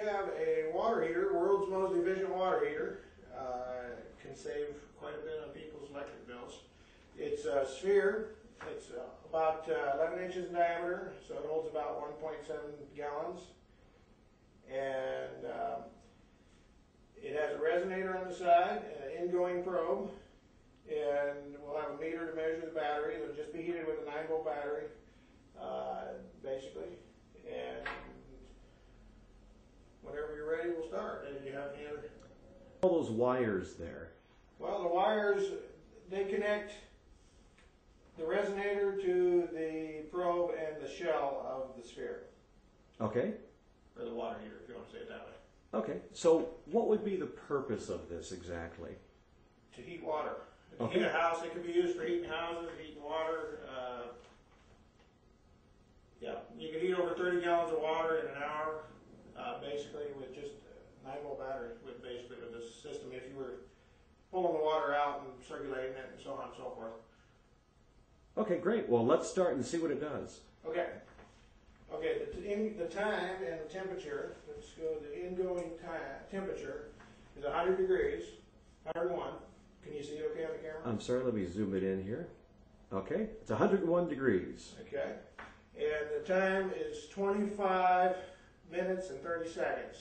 have a water heater, world's most efficient water heater, can save quite a bit on people's electric bills. It's a sphere. It's about 11 inches in diameter, so it holds about 1.7 gallons. And it has a resonator on the side, an ingoing probe, and we'll have a meter to measure the battery. It'll just be heated with a 9-volt battery, basically. And whenever you're ready, we'll start. And you have any other? All those wires there. Well, the wires, they connect the resonator to the probe and the shell of the sphere. Okay. Or the water heater, if you want to say it that way. Okay. So what would be the purpose of this exactly? To heat water. Okay. Heat a house. It can be used for heating houses, heating water. Yeah. You can heat over 30 gallons of water in an hour, basically, with just a 9-volt battery, with this system, if you were pulling the water out and circulating it and so on and so forth. Okay, great. Well, let's start and see what it does. Okay. Okay, the time and the temperature, let's go to the ingoing time. Temperature is 100 degrees, 101. Can you see it okay on the camera? I'm sorry, let me zoom it in here. Okay, it's 101 degrees. Okay, and the time is 25 minutes and 30 seconds.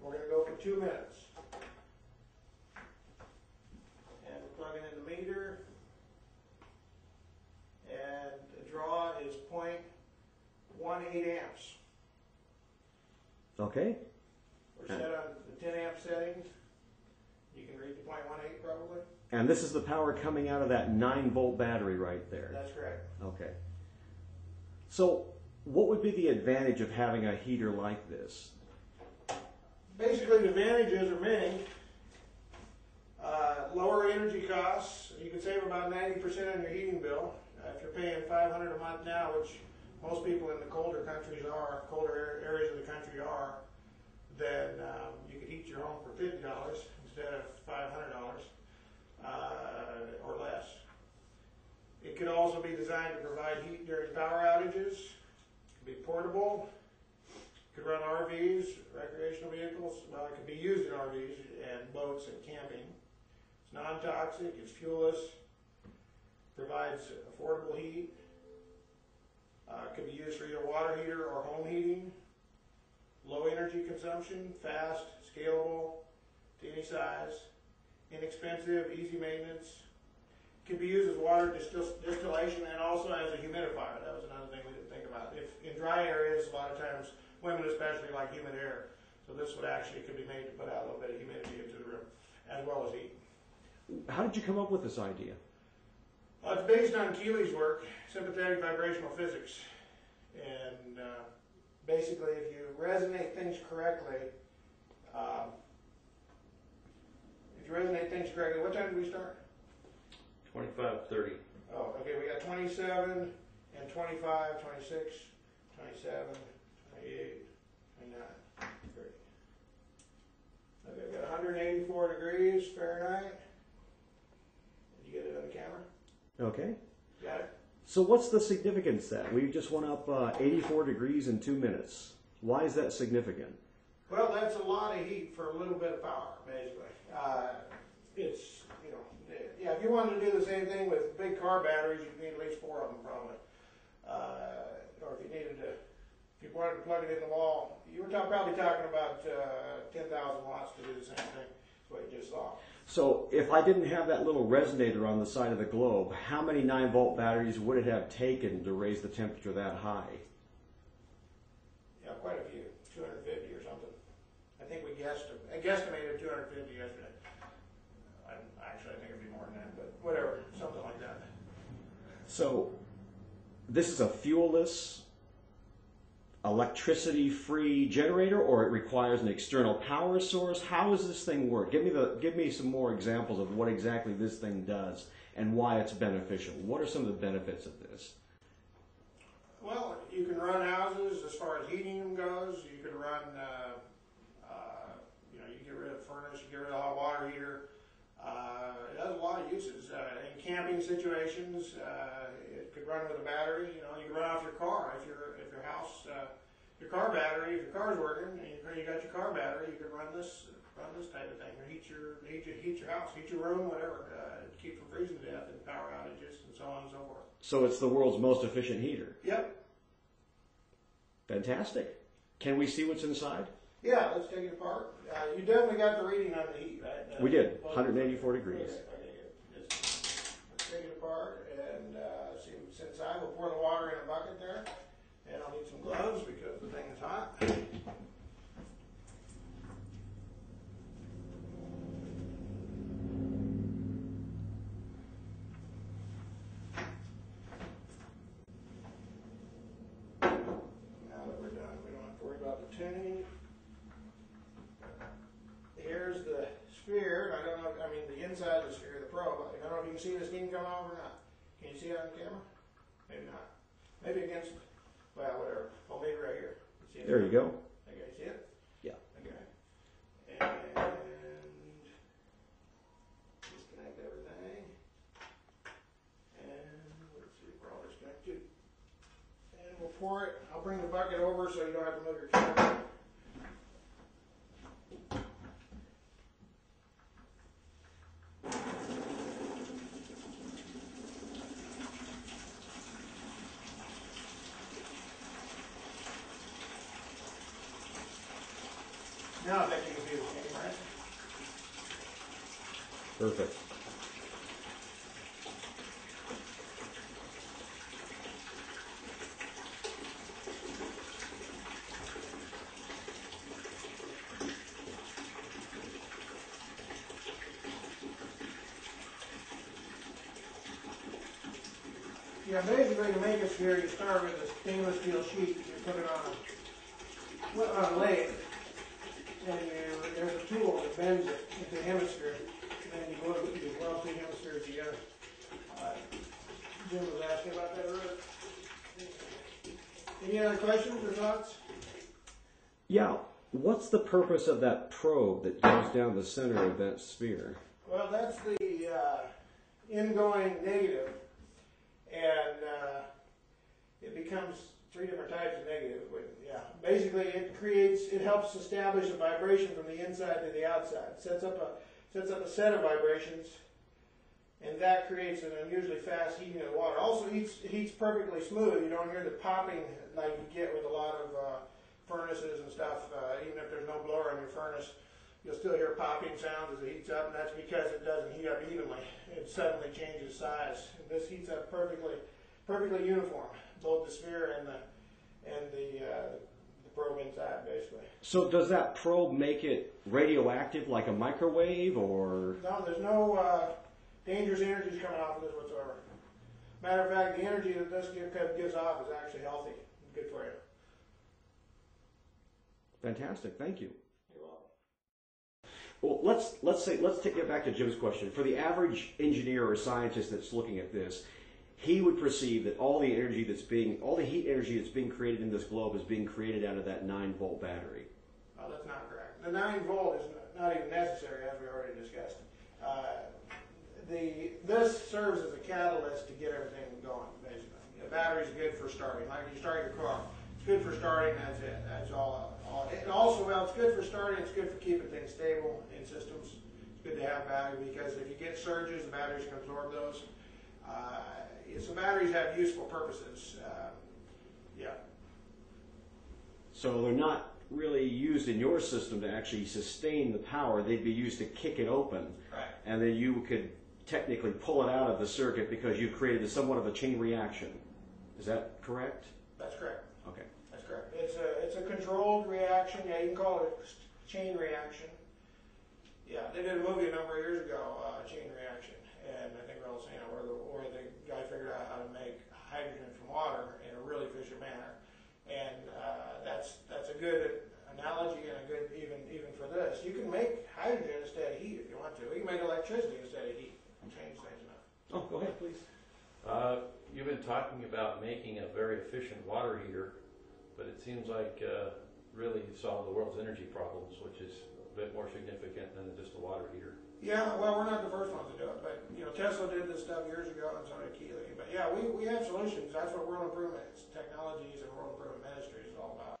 We're going to go for 2 minutes. And we're plugging in the meter. And the draw is 0.18 amps. Okay. We're set on the 10 amp setting. You can read the 0.18 probably. And this is the power coming out of that 9-volt battery right there. That's correct. Okay. So what would be the advantage of having a heater like this? Basically, the advantages are many. Lower energy costs. You can save about 90% on your heating bill. If you're paying $500 a month now, which most people in the colder countries are, colder areas of the country are, then you could heat your home for $50 instead of $500 or less. It could also be designed to provide heat during power outages. It could be portable. It could run RVs, recreational vehicles. Well, it could be used in RVs and boats and camping. It's non-toxic. It's fuelless. Provides affordable heat. It can be used for either water heater or home heating. Low energy consumption, fast, scalable, to any size, inexpensive, easy maintenance. It can be used as water distillation and also as a humidifier. That was another thing we didn't think about. If in dry areas, a lot of times women especially like humid air, so this would actually could be made to put out a little bit of humidity into the room as well as heat. How did you come up with this idea? It's based on Keeley's work, Sympathetic Vibrational Physics, and basically if you resonate things correctly, what time did we start? 25:30. Oh, okay, we got 27 and 25, 26, 27, 28, 29, 30. Okay, we've got 184 degrees Fahrenheit. Did you get it on the camera? Okay. Got it. So what's the significance that we just went up 84 degrees in 2 minutes? Why is that significant? Well, that's a lot of heat for a little bit of power, basically. It's, you know, yeah. If you wanted to do the same thing with big car batteries, you'd need at least 4 of them probably. Or if you needed to, if you wanted to plug it in the wall, you were probably talking about 10,000 watts to do the same thing. That's what you just saw. So if I didn't have that little resonator on the side of the globe, how many 9-volt batteries would it have taken to raise the temperature that high? Yeah, quite a few, 250 or something. I think we guessed, I guesstimated 250 yesterday. Actually, I think it'd be more than that, but whatever, something like that. So this is a fuelless, electricity-free generator, or it requires an external power source? How does this thing work? Give me some more examples of what exactly this thing does and why it's beneficial. What are some of the benefits of this? Well, you can run houses as far as heating them goes. You can run, you know, you get rid of the furnace, you get rid of the hot water heater. It has a lot of uses in camping situations. It could run with a battery. You know, you can run off your car if your house your car battery. If your car's working and you got your car battery, you can run this type of thing, or heat your house, heat your room, whatever, keep from freezing to death and power outages and so on and so forth. So it's the world's most efficient heater. Yep. Fantastic. Can we see what's inside? Yeah, let's take it apart. You definitely got the reading on the heat, right? We did, 184 degrees. Okay. Let's take it apart and see what's inside. We'll pour the water in a bucket there, and I'll need some gloves because the thing is hot. Tuning. Here's the sphere. I don't know, I mean the inside of the sphere, the probe. I don't know if you can see the steam coming off or not. Can you see it on camera? Maybe not. Maybe against, well, whatever. Oh, maybe right here. See it? There you go. Okay, see it? Yeah. Okay. And disconnect everything. And let's see where all this is connected. And we'll pour it. I'll bring the bucket over so you don't have to move your camera. Now I bet you can do the camera, right? Perfect. Yeah, basically to make a sphere, you start with a stainless steel sheet, you put it on a lathe, and there's a tool that bends it into hemispheres, and then you weld two hemispheres together. Jim was asking about that earlier. Any other questions or thoughts? Yeah, what's the purpose of that probe that goes down the center of that sphere? Well, that's the ingoing negative. And it becomes three different types of negative. Yeah, basically it helps establish a vibration from the inside to the outside. It sets up a set of vibrations, and that creates an unusually fast heating of the water. Also, heats perfectly smooth. You don't hear the popping like you get with a lot of furnaces and stuff. Even if there's no blower on your furnace, you'll still hear popping sounds as it heats up, and that's because it doesn't heat up evenly. It suddenly changes size. And this heats up perfectly uniform, both the sphere and the probe inside, basically. So does that probe make it radioactive, like a microwave, or? No, there's no dangerous energies coming off of this whatsoever. Matter of fact, the energy that this gives off is actually healthy and good for you. Fantastic. Thank you. Well, let's take it back to Jim's question. For the average engineer or scientist that's looking at this, he would perceive that all the heat energy that's being created in this globe is being created out of that 9-volt battery. Well, that's not correct. The 9-volt is not even necessary, as we already discussed. This serves as a catalyst to get everything going, basically. The battery's good for starting. Like you start your car, it's good for starting. That's it. That's all. And also, well, it's good for starting, it's good for keeping things stable in systems. It's good to have battery because if you get surges, the batteries can absorb those. So batteries have useful purposes. Yeah. So they're not really used in your system to actually sustain the power. They'd be used to kick it open. Right. And then you could technically pull it out of the circuit because you've created somewhat of a chain reaction. Is that correct? That's correct. Okay. It's a controlled reaction. Yeah, you can call it a chain reaction. Yeah, they did a movie a number of years ago, Chain Reaction, and I think Ralph Sano, where the guy figured out how to make hydrogen from water in a really efficient manner, and that's a good analogy and a good even for this. You can make hydrogen instead of heat if you want to. You can make electricity instead of heat. Change things enough. Oh, go ahead, please. You've been talking about making a very efficient water heater. But it seems like really you solve the world's energy problems, which is a bit more significant than just a water heater. Yeah, well, we're not the first ones to do it, but you know, Tesla did this stuff years ago, and so did Keeley. But yeah, we have solutions. That's what World Improvement Technologies and World Improvement Ministries is all about.